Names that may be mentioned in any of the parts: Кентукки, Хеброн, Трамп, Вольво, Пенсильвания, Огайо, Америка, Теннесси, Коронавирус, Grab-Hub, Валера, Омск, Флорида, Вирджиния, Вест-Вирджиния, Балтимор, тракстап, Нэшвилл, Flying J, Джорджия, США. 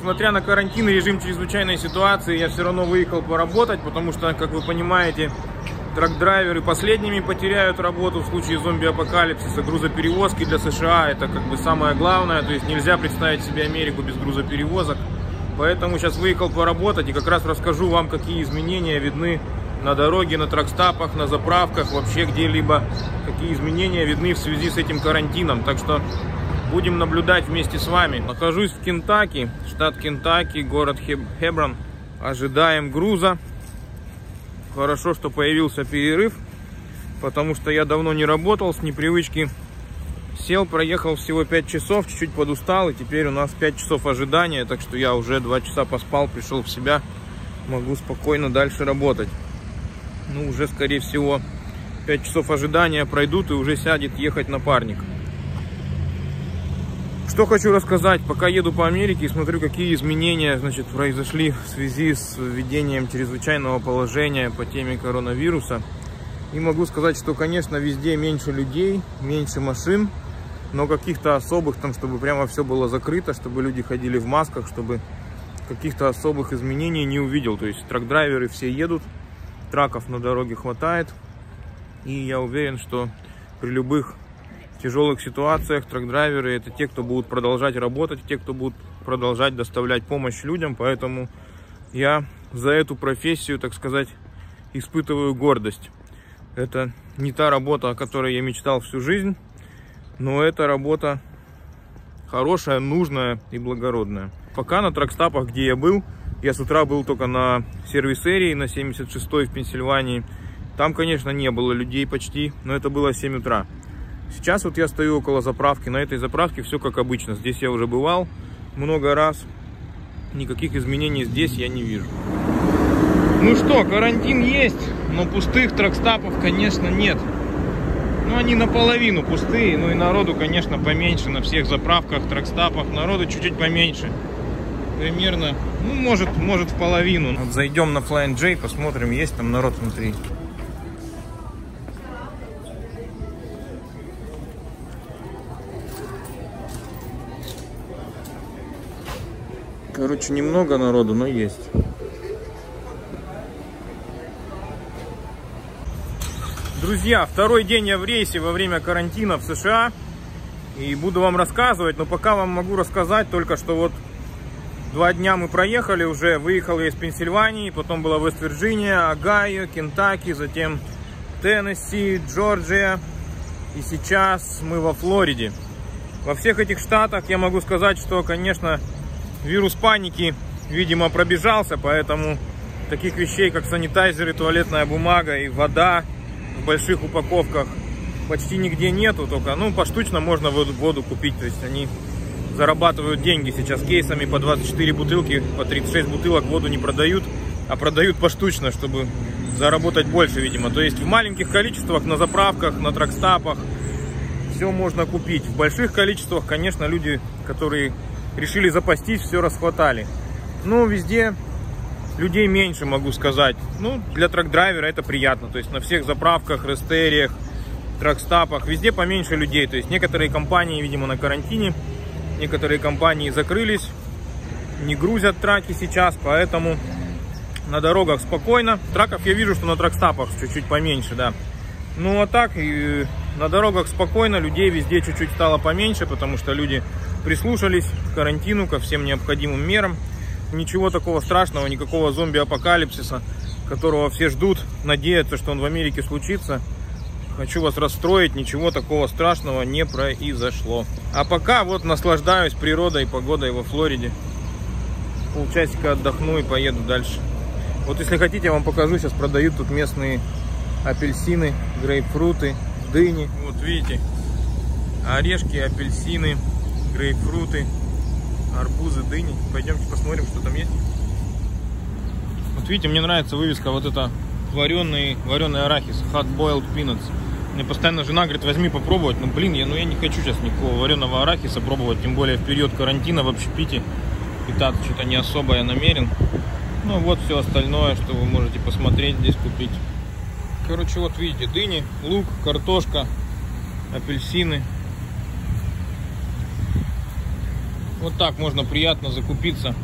Несмотря на карантин и режим чрезвычайной ситуации, я все равно выехал поработать, потому что, как вы понимаете, трак-драйверы последними потеряют работу в случае зомби-апокалипсиса. Грузоперевозки для США — это как бы самое главное, то есть нельзя представить себе Америку без грузоперевозок. Поэтому сейчас выехал поработать и как раз расскажу вам, какие изменения видны на дороге, на тракстапах, на заправках, вообще где-либо, какие изменения видны в связи с этим карантином. Так что будем наблюдать вместе с вами. Нахожусь в Кентукки, штат Кентукки, город Хеброн. Ожидаем груза. Хорошо, что появился перерыв, потому что я давно не работал, с непривычки сел, проехал всего 5 часов, чуть-чуть подустал, и теперь у нас 5 часов ожидания, так что я уже 2 часа поспал, пришел в себя, могу спокойно дальше работать. Ну, уже, скорее всего, 5 часов ожидания пройдут, и уже сядет ехать напарник. Что хочу рассказать, пока еду по Америке и смотрю, какие изменения, значит, произошли в связи с введением чрезвычайного положения по теме коронавируса. И могу сказать, что, конечно, везде меньше людей, меньше машин, но каких-то особых, там, чтобы прямо все было закрыто, чтобы люди ходили в масках, чтобы каких-то особых изменений не увидел. То есть трак-драйверы все едут, траков на дороге хватает, и я уверен, что при любых в тяжелых ситуациях трак-драйверы — это те, кто будут продолжать работать, те, кто будут продолжать доставлять помощь людям. Поэтому я за эту профессию, так сказать, испытываю гордость. Это не та работа, о которой я мечтал всю жизнь, но это работа хорошая, нужная и благородная. Пока на тракстапах, где я был, я с утра был только на сервис-эрии на 76-й в Пенсильвании. Там, конечно, не было людей почти, но это было 7 утра. Сейчас вот я стою около заправки, на этой заправке все как обычно. Здесь я уже бывал много раз, никаких изменений здесь я не вижу. Ну что, карантин есть, но пустых тракстапов, конечно, нет. Ну, они наполовину пустые, ну и народу, конечно, поменьше на всех заправках, тракстапах. Народу чуть-чуть поменьше, примерно, ну, может в половину. Вот зайдем на Flying J, посмотрим, есть там народ внутри. Короче, немного народу, но есть. Друзья, второй день я в рейсе во время карантина в США. И буду вам рассказывать, но пока вам могу рассказать только, что вот 2 дня мы проехали уже. Выехал я из Пенсильвании, потом была Вест-Вирджиния, Огайо, Кентукки, затем Теннесси, Джорджия. И сейчас мы во Флориде. Во всех этих штатах я могу сказать, что, конечно, вирус паники, видимо, пробежался, поэтому таких вещей, как санитайзеры, туалетная бумага и вода в больших упаковках, почти нигде нету. Только, ну, поштучно можно воду купить, то есть они зарабатывают деньги сейчас кейсами по 24 бутылки, по 36 бутылок воду не продают, а продают поштучно, чтобы заработать больше, видимо. То есть в маленьких количествах на заправках, на тракстапах все можно купить. В больших количествах, конечно, люди, которые решили запастись, все расхватали. Ну, везде людей меньше, могу сказать. Ну, для трак-драйвера это приятно. То есть на всех заправках, рестериях, тракстапах везде поменьше людей. То есть некоторые компании, видимо, на карантине, некоторые компании закрылись, не грузят траки сейчас, поэтому на дорогах спокойно. Траков я вижу, что на тракстапах чуть-чуть поменьше, да. Ну, а так и на дорогах спокойно, людей везде чуть-чуть стало поменьше, потому что люди прислушались к карантину, ко всем необходимым мерам. Ничего такого страшного, никакого зомби-апокалипсиса, которого все ждут, надеются, что он в Америке случится. Хочу вас расстроить, ничего такого страшного не произошло. А пока вот наслаждаюсь природой, погодой во Флориде. Полчасика отдохну и поеду дальше. Вот если хотите, я вам покажу, сейчас продают тут местные апельсины, грейпфруты, дыни. Вот видите, орешки, апельсины, грейпфруты, арбузы, дыни. Пойдемте посмотрим, что там есть. Вот видите, мне нравится вывеска вот эта: вареный арахис, hot boiled peanuts. Мне постоянно жена говорит, возьми попробовать. Ну блин, я не хочу сейчас никакого вареного арахиса пробовать, тем более в период карантина в общепите питаться что-то не особо я намерен. Ну вот все остальное, что вы можете посмотреть, здесь купить. Короче, вот видите, дыни, лук, картошка, апельсины. Вот так можно приятно закупиться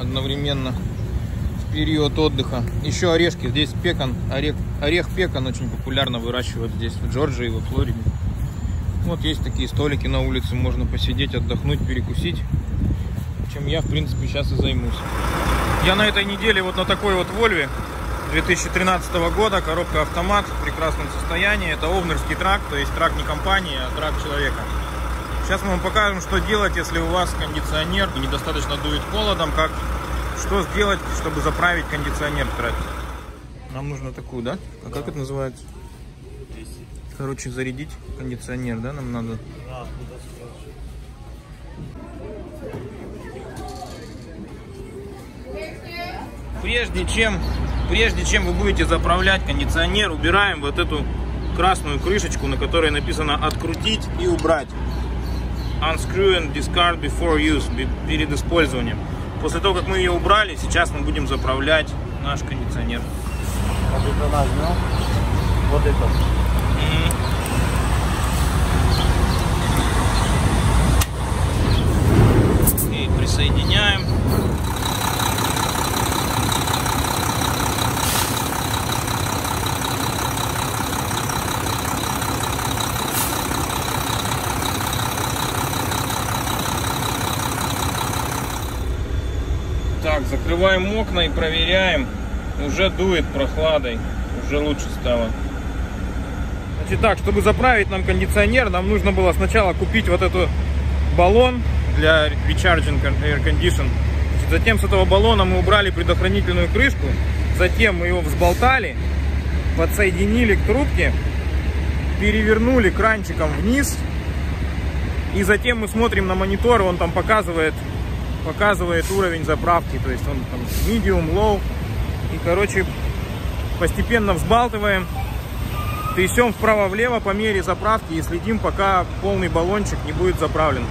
одновременно в период отдыха. Еще орешки. Здесь пекан, орех пекан очень популярно выращивают здесь, в Джорджии, во Флориде. Вот есть такие столики на улице, можно посидеть, отдохнуть, перекусить. Чем я, в принципе, сейчас и займусь. Я на этой неделе вот на такой вот Вольве 2013 года, коробка автомат в прекрасном состоянии. Это овнерский трак, то есть трак не компании, а трак человека. Сейчас мы вам покажем, что делать, если у вас кондиционер недостаточно дует холодом, как, что сделать, чтобы заправить кондиционер в траке. Нам нужно такую, да? А да. Как это называется? Короче, зарядить кондиционер, да, нам надо? Да, Прежде чем вы будете заправлять кондиционер, убираем вот эту красную крышечку, на которой написано «открутить и убрать». Unscrew and discard before use, перед использованием. После того, как мы ее убрали, сейчас мы будем заправлять наш кондиционер. Вот это нажмем. Вот это. И присоединяем. Так, закрываем окна и проверяем. Уже дует прохладой, уже лучше стало. Значит так, чтобы заправить нам кондиционер, нам нужно было сначала купить вот этот баллон для Recharging Air Condition. Значит, затем с этого баллона мы убрали предохранительную крышку, затем мы его взболтали, подсоединили к трубке, перевернули кранчиком вниз, и затем мы смотрим на монитор, он там показывает уровень заправки, то есть он там medium, low, и, короче, постепенно взбалтываем, трясем вправо-влево по мере заправки и следим, пока полный баллончик не будет заправлен.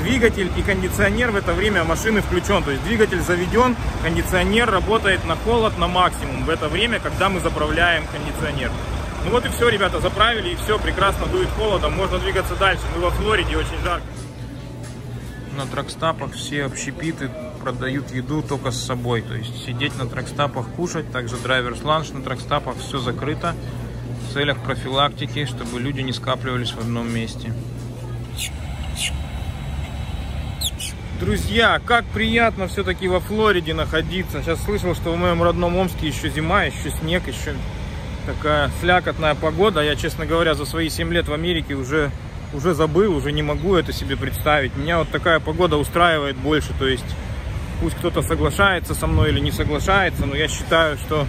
Двигатель и кондиционер в это время машины включен, то есть двигатель заведен, кондиционер работает на холод на максимум в это время, когда мы заправляем кондиционер. Ну вот и все, ребята, заправили, и все, прекрасно дует холодом, можно двигаться дальше, мы во Флориде, очень жарко. На тракстапах все общепиты продают еду только с собой, то есть сидеть на тракстапах, кушать, также драйверс ланч на тракстапах, все закрыто в целях профилактики, чтобы люди не скапливались в одном месте. Друзья, как приятно все-таки во Флориде находиться. Сейчас слышал, что в моем родном Омске еще зима, еще снег, еще такая слякотная погода. Я, честно говоря, за свои 7 лет в Америке уже забыл, уже не могу это себе представить. Меня вот такая погода устраивает больше. То есть пусть кто-то соглашается со мной или не соглашается, но я считаю, что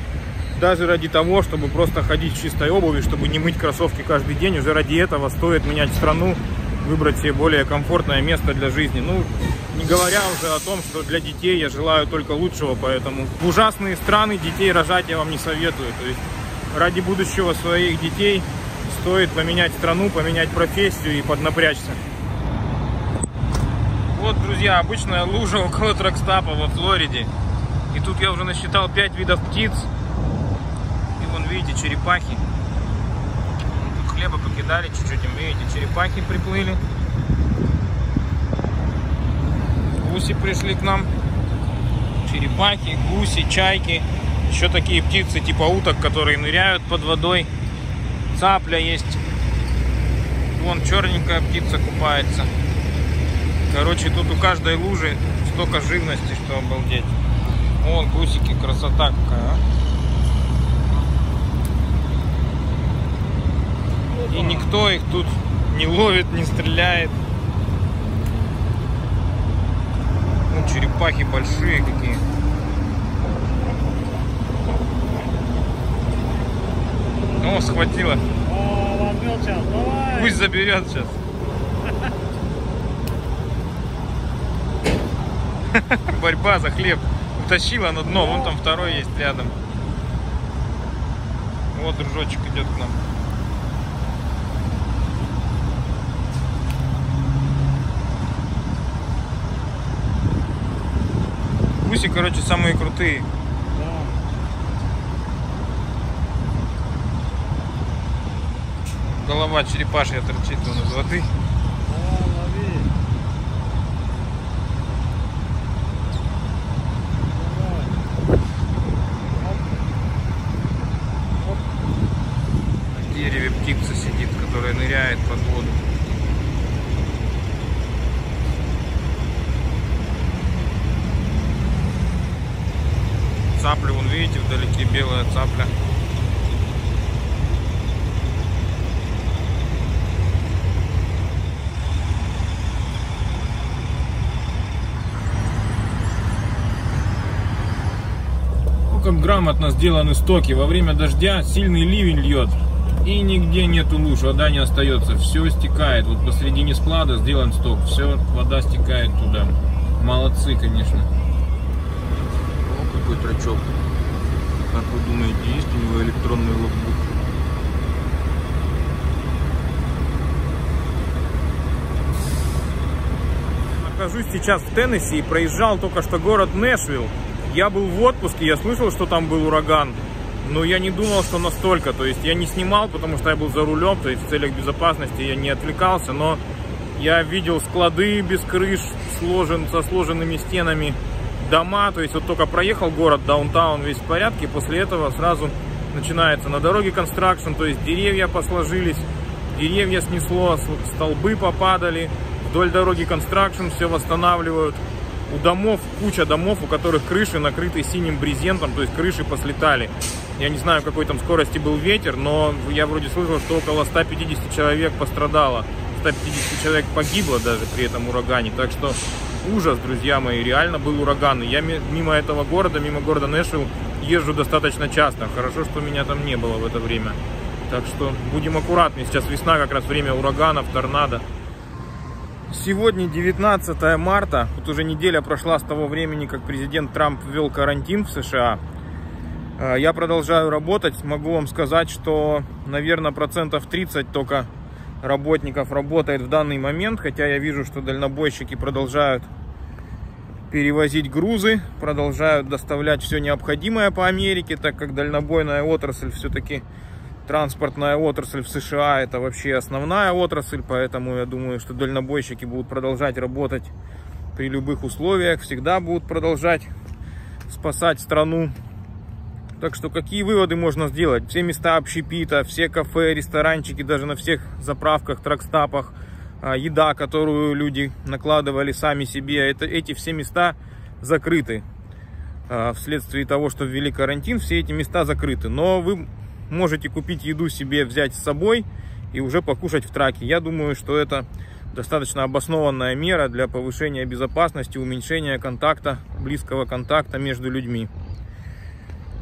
даже ради того, чтобы просто ходить в чистой обуви, чтобы не мыть кроссовки каждый день, уже ради этого стоит менять страну, выбрать себе более комфортное место для жизни. Ну, не говоря уже о том, что для детей я желаю только лучшего, поэтому в ужасные страны детей рожать я вам не советую. То есть ради будущего своих детей стоит поменять страну, поменять профессию и поднапрячься. Вот, друзья, обычная лужа около тракстапа во Флориде. И тут я уже насчитал 5 видов птиц. И вон, видите, черепахи. Тут хлеба покидали чуть-чуть, и видите, черепахи приплыли. Гуси пришли к нам. Черепахи, гуси, чайки. Еще такие птицы типа уток, которые ныряют под водой. Цапля есть. Вон черненькая птица купается. Короче, тут у каждой лужи столько живности, что обалдеть. Вон гусики, красота какая. А? И никто их тут не ловит, не стреляет. Ну, черепахи большие какие. О, схватила. О, ловил сейчас, давай. Пусть заберет сейчас. Борьба за хлеб. Утащила на дно, вон там второй есть рядом. Вот дружочек идет к нам. Гуси, короче, самые крутые. Голова черепашья торчит вон из воды. О, лови. посмотрим. Цапля, вон видите, вдалеке белая цапля. Ну, как грамотно сделаны стоки. Во время дождя сильный ливень льет, и нигде нету луж, вода не остается, все стекает. Вот посредине склада сделан сток, все, вода стекает туда. Молодцы, конечно. О, какой трачок. Как вы думаете, есть у него электронный логбук? Нахожусь сейчас в Теннесси и проезжал только что город Нэшвилл. Я был в отпуске, я слышал, что там был ураган. Но я не думал, что настолько, то есть я не снимал, потому что я был за рулем, то есть в целях безопасности я не отвлекался, но я видел склады без крыш, со сложенными стенами, дома, то есть вот только проехал город, даунтаун весь в порядке, после этого сразу начинается на дороге констракшн, то есть деревья посложились, деревья снесло, столбы попадали, вдоль дороги констракшн все восстанавливают. У домов, куча домов, у которых крыши накрыты синим брезентом, то есть крыши послетали. Я не знаю, какой там скорости был ветер, но я вроде слышал, что около 150 человек пострадало. 150 человек погибло даже при этом урагане. Так что ужас, друзья мои, реально был ураган. Я мимо этого города, мимо города Нэшвилл езжу достаточно часто. Хорошо, что меня там не было в это время. Так что будем аккуратны. Сейчас весна, как раз время ураганов, торнадо. Сегодня 19 марта, вот уже неделя прошла с того времени, как президент Трамп ввел карантин в США. Я продолжаю работать, могу вам сказать, что, наверное, 30% только работников работает в данный момент, хотя я вижу, что дальнобойщики продолжают перевозить грузы, продолжают доставлять все необходимое по Америке, так как дальнобойная отрасль все-таки... Транспортная отрасль в США — это вообще основная отрасль, поэтому я думаю, что дальнобойщики будут продолжать работать при любых условиях, всегда будут продолжать спасать страну. Так что какие выводы можно сделать? Все места общепита, все кафе, ресторанчики, даже на всех заправках, тракстапах, еда, которую люди накладывали сами себе, эти все места закрыты. Вследствие того, что ввели карантин, все эти места закрыты, но вы... можете купить еду себе, взять с собой и уже покушать в траке. Я думаю, что это достаточно обоснованная мера для повышения безопасности, уменьшения контакта, близкого контакта между людьми.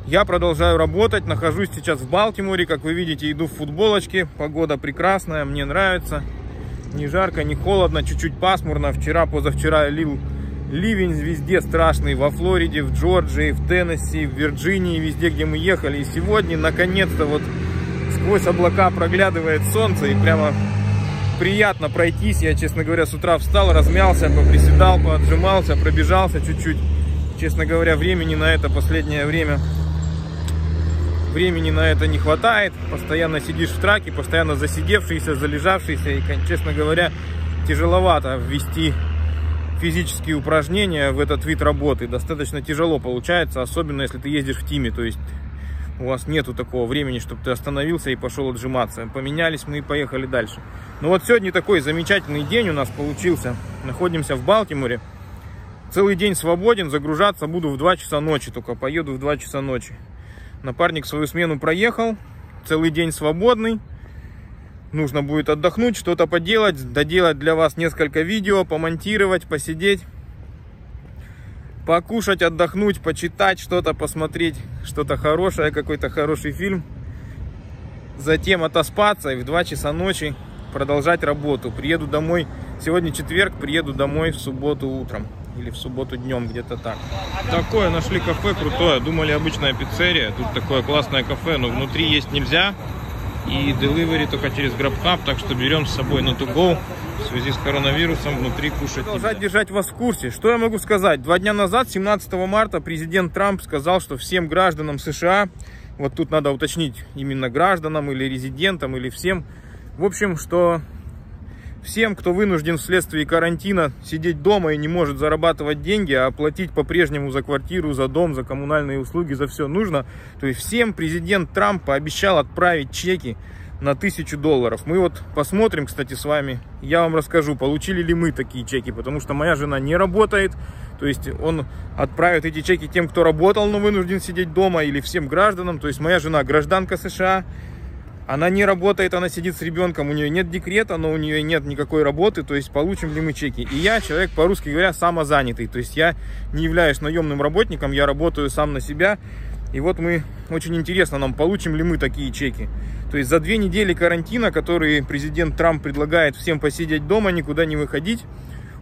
Я продолжаю работать, нахожусь сейчас в Балтиморе. Как вы видите, иду в футболочке. Погода прекрасная, мне нравится. Не жарко, не холодно, чуть-чуть пасмурно. Вчера, позавчера лил ливень везде страшный, во Флориде, в Джорджии, в Теннесси, в Вирджинии, везде, где мы ехали. И сегодня, наконец-то, вот сквозь облака проглядывает солнце, и прямо приятно пройтись. Я, честно говоря, с утра встал, размялся, поприседал, поотжимался, пробежался чуть-чуть. Честно говоря, времени на это последнее время, времени на это не хватает. Постоянно сидишь в траке, постоянно засидевшийся, залежавшийся, и, честно говоря, тяжеловато ввести физические упражнения в этот вид работы, достаточно тяжело получается, особенно если ты ездишь в тиме, то есть у вас нету такого времени, чтобы ты остановился и пошел отжиматься. Поменялись мы и поехали дальше. Ну вот сегодня такой замечательный день у нас получился. Находимся в Балтиморе. Целый день свободен, загружаться буду в 2 часа ночи, только поеду в 2 часа ночи. Напарник свою смену проехал, целый день свободный. Нужно будет отдохнуть, что-то поделать, доделать для вас несколько видео, помонтировать, посидеть, покушать, отдохнуть, почитать, что-то посмотреть, что-то хорошее, какой-то хороший фильм. Затем отоспаться и в 2 часа ночи продолжать работу. Приеду домой, сегодня четверг, приеду домой в субботу утром или в субботу днем, где-то так. Такое нашли кафе крутое, думали обычная пиццерия, тут такое классное кафе, но внутри есть нельзя. И delivery только через Grab-Hub, так что берем с собой на to-go. В связи с коронавирусом внутри кушать. Продолжать держать вас в курсе. Что я могу сказать? 2 дня назад, 17 марта, президент Трамп сказал, что всем гражданам США, вот тут надо уточнить, именно гражданам или резидентам, или всем, в общем, что всем, кто вынужден вследствие карантина сидеть дома и не может зарабатывать деньги, а платить по-прежнему за квартиру, за дом, за коммунальные услуги, за все нужно, то есть всем президент Трамп пообещал отправить чеки на $1000. Мы вот посмотрим, кстати, с вами. Я вам расскажу, получили ли мы такие чеки, потому что моя жена не работает. То есть он отправит эти чеки тем, кто работал, но вынужден сидеть дома, или всем гражданам. То есть моя жена гражданка США. Она не работает, она сидит с ребенком, у нее нет декрета, но у нее нет никакой работы, то есть получим ли мы чеки. И я человек, по-русски говоря, самозанятый, то есть я не являюсь наемным работником, я работаю сам на себя. И вот мы, очень интересно нам, получим ли мы такие чеки. То есть за 2 недели карантина, которые президент Трамп предлагает всем посидеть дома, никуда не выходить,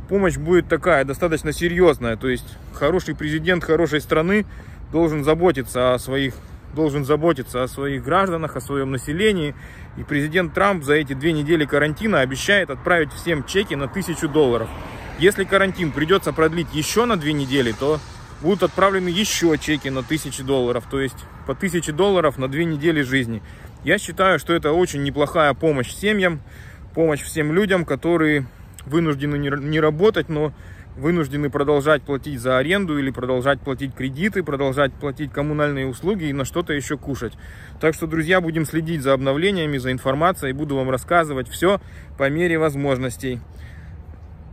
помощь будет такая, достаточно серьезная. То есть хороший президент хорошей страны должен заботиться о своих гражданах, о своем населении. И президент Трамп за эти 2 недели карантина обещает отправить всем чеки на $1000. Если карантин придется продлить еще на 2 недели, то будут отправлены еще чеки на $1000. То есть по $1000 на 2 недели жизни. Я считаю, что это очень неплохая помощь семьям, помощь всем людям, которые вынуждены не работать, но вынуждены продолжать платить за аренду или продолжать платить кредиты, продолжать платить коммунальные услуги и на что-то еще кушать. Так что, друзья, будем следить за обновлениями, за информацией. Буду вам рассказывать все по мере возможностей.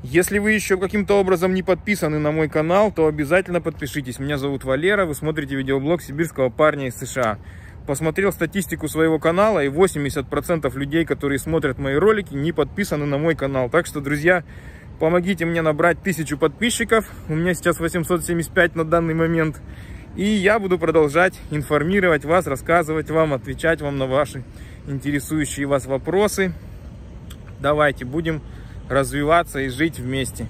Если вы еще каким-то образом не подписаны на мой канал, то обязательно подпишитесь. Меня зовут Валера, вы смотрите видеоблог сибирского парня из США. Посмотрел статистику своего канала, и 80% людей, которые смотрят мои ролики, не подписаны на мой канал. Так что, друзья, помогите мне набрать 1000 подписчиков. У меня сейчас 875 на данный момент. И я буду продолжать информировать вас, рассказывать вам, отвечать вам на ваши интересующие вас вопросы. Давайте будем развиваться и жить вместе.